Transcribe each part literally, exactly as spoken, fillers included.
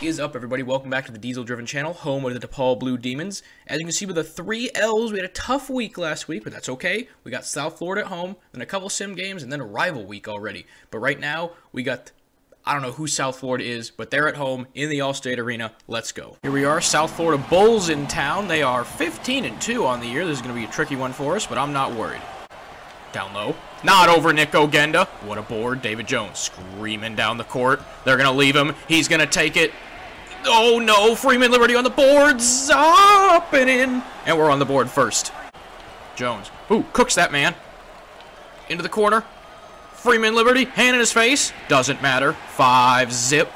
What is up, everybody? Welcome back to the Diesel Driven channel, home of the DePaul Blue Demons. As you can see with the three L's, we had a tough week last week, but that's okay. We got South Florida at home, then a couple sim games, and then a rival week already. But right now, we got... I don't know who South Florida is, but they're at home in the All-State Arena. Let's go. Here we are, South Florida Bulls in town. They are fifteen and two on the year. This is going to be a tricky one for us, but I'm not worried. Down low. Not over Nick Ogenda. What a board. David Jones screaming down the court. They're going to leave him. He's going to take it. Oh, no. Freeman Liberty on the boards. Up and in. And we're on the board first. Jones. Ooh, cooks that man. Into the corner. Freeman Liberty. Hand in his face. Doesn't matter. Five zip.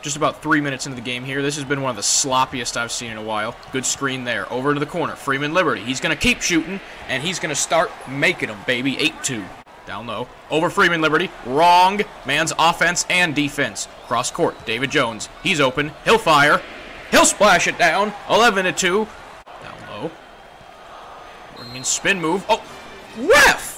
Just about three minutes into the game here. This has been one of the sloppiest I've seen in a while. Good screen there. Over to the corner. Freeman Liberty. He's going to keep shooting, and he's going to start making them, baby. eight two. Down low. Over Freeman Liberty. Wrong. Man's offense and defense. Cross court. David Jones. He's open. He'll fire. He'll splash it down. eleven to two. Down low. I mean, spin move. Oh, ref!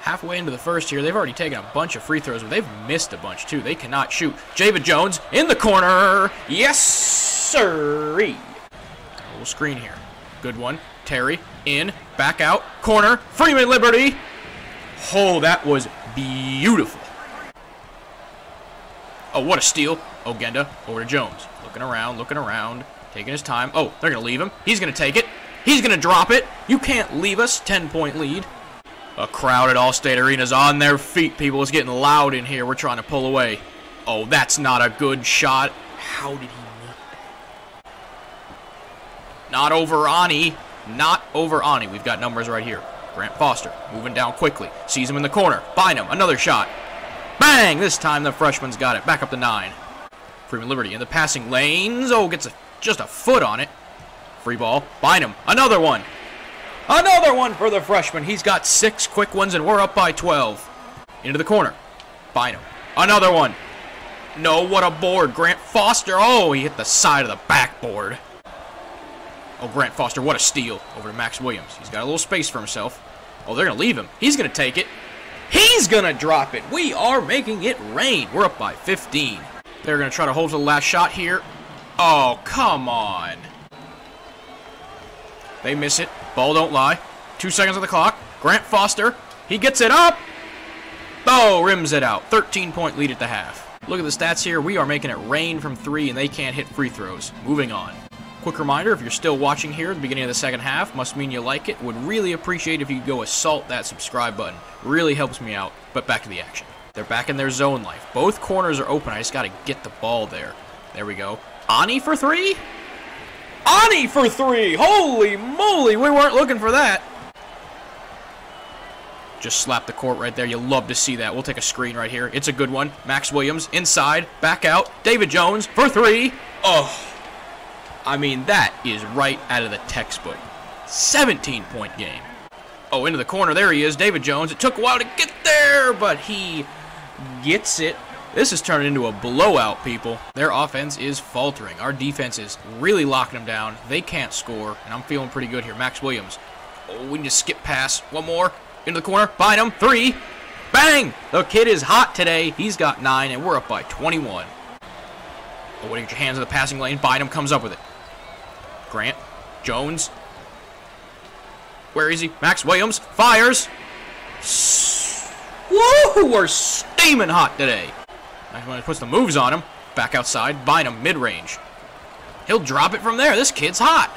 Halfway into the first here, they've already taken a bunch of free throws, but they've missed a bunch, too. They cannot shoot. David Jones in the corner. Yes, sirree. A little screen here. Good one. Terry in, back out, corner, Freeman Liberty. Oh, that was beautiful. Oh, what a steal. Ogenda over to Jones. Looking around, looking around, taking his time. Oh, they're going to leave him. He's going to take it. He's going to drop it. You can't leave us. ten-point lead. A crowd at All-State Arena is on their feet, people. It's getting loud in here. We're trying to pull away. Oh, that's not a good shot. How did he make that? Not over Ani. Not over Ani. We've got numbers right here. Grant Foster moving down quickly. Sees him in the corner. Bynum, another shot. Bang! This time the freshman's got it. Back up to nine. Freeman Liberty in the passing lanes. Oh, gets a, just a foot on it. Free ball. Bynum, another one. Another one for the freshman. He's got six quick ones, and we're up by twelve. Into the corner. Bynum. Another one. No, what a board. Grant Foster. Oh, he hit the side of the backboard. Oh, Grant Foster, what a steal. Over to Max Williams. He's got a little space for himself. Oh, they're going to leave him. He's going to take it. He's going to drop it. We are making it rain. We're up by fifteen. They're going to try to hold for the last shot here. Oh, come on. They miss it. Ball don't lie. Two seconds on the clock. Grant Foster. He gets it up. Oh, rims it out. thirteen-point lead at the half. Look at the stats here. We are making it rain from three, and they can't hit free throws. Moving on. Quick reminder, if you're still watching here at the beginning of the second half, must mean you like it. Would really appreciate if you go assault that subscribe button. Really helps me out. But back to the action. They're back in their zone life. Both corners are open. I just got to get the ball there. There we go. Ani for three? Ani for three! Holy moly, we weren't looking for that. Just slap the court right there. You love to see that. We'll take a screen right here. It's a good one. Max Williams inside, back out. David Jones for three. Oh, I mean, that is right out of the textbook. seventeen-point game. Oh, into the corner. There he is, David Jones. It took a while to get there, but he gets it. This is turning into a blowout, people. Their offense is faltering. Our defense is really locking them down. They can't score, and I'm feeling pretty good here. Max Williams. Oh, we need to skip pass. One more. Into the corner. Bynum. Three. Bang! The kid is hot today. He's got nine, and we're up by twenty-one. Oh, get your hands in the passing lane. Bynum comes up with it. Grant. Jones. Where is he? Max Williams. Fires. Woo! We're steaming hot today. When he puts the moves on him, back outside, Bynum, mid-range. He'll drop it from there. This kid's hot.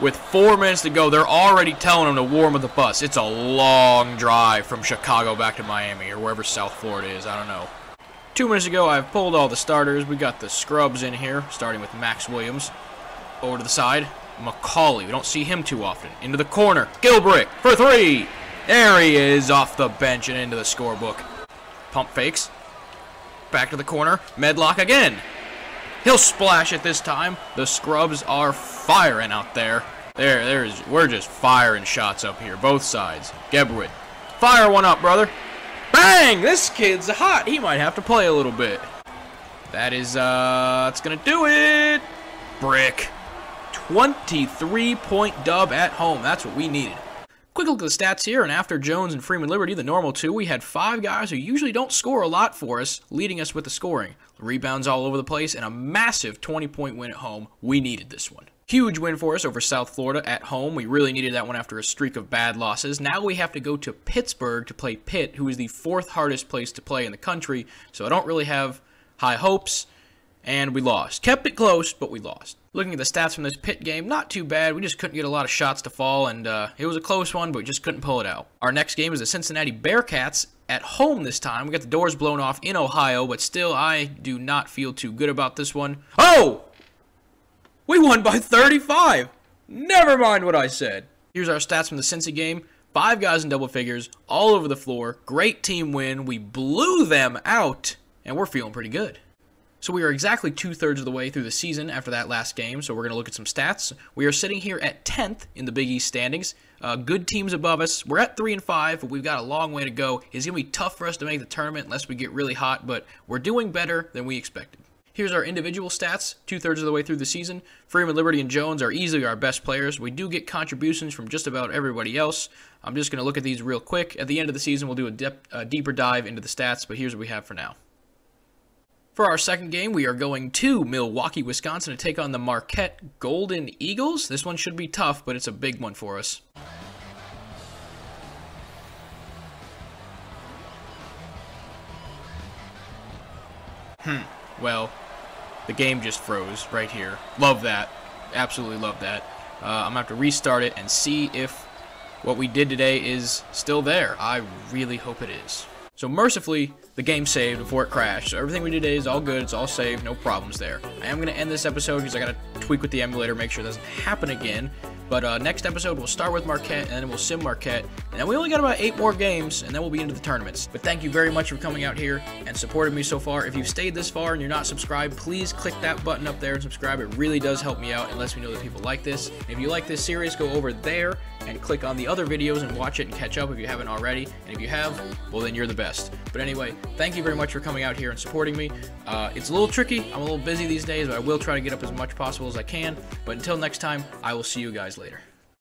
With four minutes to go, they're already telling him to warm with the bus. It's a long drive from Chicago back to Miami or wherever South Florida is. I don't know. Two minutes ago, I've pulled all the starters. We got the scrubs in here, starting with Max Williams. Over to the side, McCauley. We don't see him too often. Into the corner, Gilbrick for three. There he is, off the bench and into the scorebook. Pump fakes. Back to the corner. Medlock again. He'll splash it this time. The scrubs are firing out there. There, there's. We're just firing shots up here, both sides. Gebwit. Fire one up, brother. Bang! This kid's hot. He might have to play a little bit. That is, uh, it's going to do it. Brick. twenty-three-point dub at home. That's what we needed. Quick look at the stats here, and after Jones and Freeman Liberty, the normal two, we had five guys who usually don't score a lot for us, leading us with the scoring. Rebounds all over the place, and a massive twenty-point win at home. We needed this one. Huge win for us over South Florida at home. We really needed that one after a streak of bad losses. Now we have to go to Pittsburgh to play Pitt, who is the fourth hardest place to play in the country, so I don't really have high hopes. And we lost. Kept it close, but we lost. Looking at the stats from this Pitt game, not too bad. We just couldn't get a lot of shots to fall, and uh, it was a close one, but we just couldn't pull it out. Our next game is the Cincinnati Bearcats at home this time. We got the doors blown off in Ohio, but still, I do not feel too good about this one. Oh! We won by thirty-five! Never mind what I said. Here's our stats from the Cincy game. Five guys in double figures, all over the floor. Great team win. We blew them out, and we're feeling pretty good. So we are exactly two-thirds of the way through the season after that last game, so we're going to look at some stats. We are sitting here at tenth in the Big East standings. Uh, good teams above us. We're at three and five, but we've got a long way to go. It's going to be tough for us to make the tournament unless we get really hot, but we're doing better than we expected. Here's our individual stats, two-thirds of the way through the season. Freeman, Liberty, and Jones are easily our best players. We do get contributions from just about everybody else. I'm just going to look at these real quick. At the end of the season, we'll do a, de a deeper dive into the stats, but here's what we have for now. For our second game, we are going to Milwaukee, Wisconsin to take on the Marquette Golden Eagles. This one should be tough, but it's a big one for us. Hmm. Well, the game just froze right here. Love that. Absolutely love that. Uh, I'm going to have to restart it and see if what we did today is still there. I really hope it is. So mercifully, the game saved before it crashed. So everything we did today is all good. It's all saved. No problems there. I am going to end this episode because I got to tweak with the emulator, make sure it doesn't happen again. But uh, next episode, we'll start with Marquette, and then we'll sim Marquette. And then we only got about eight more games, and then we'll be into the tournaments. But thank you very much for coming out here and supporting me so far. If you've stayed this far and you're not subscribed, please click that button up there and subscribe. It really does help me out and lets me know that people like this. And if you like this series, go over there and click on the other videos and watch it and catch up if you haven't already. And if you have, well, then you're the best. But anyway, thank you very much for coming out here and supporting me. Uh, it's a little tricky. I'm a little busy these days, but I will try to get up as much possible as I can. But until next time, I will see you guys later.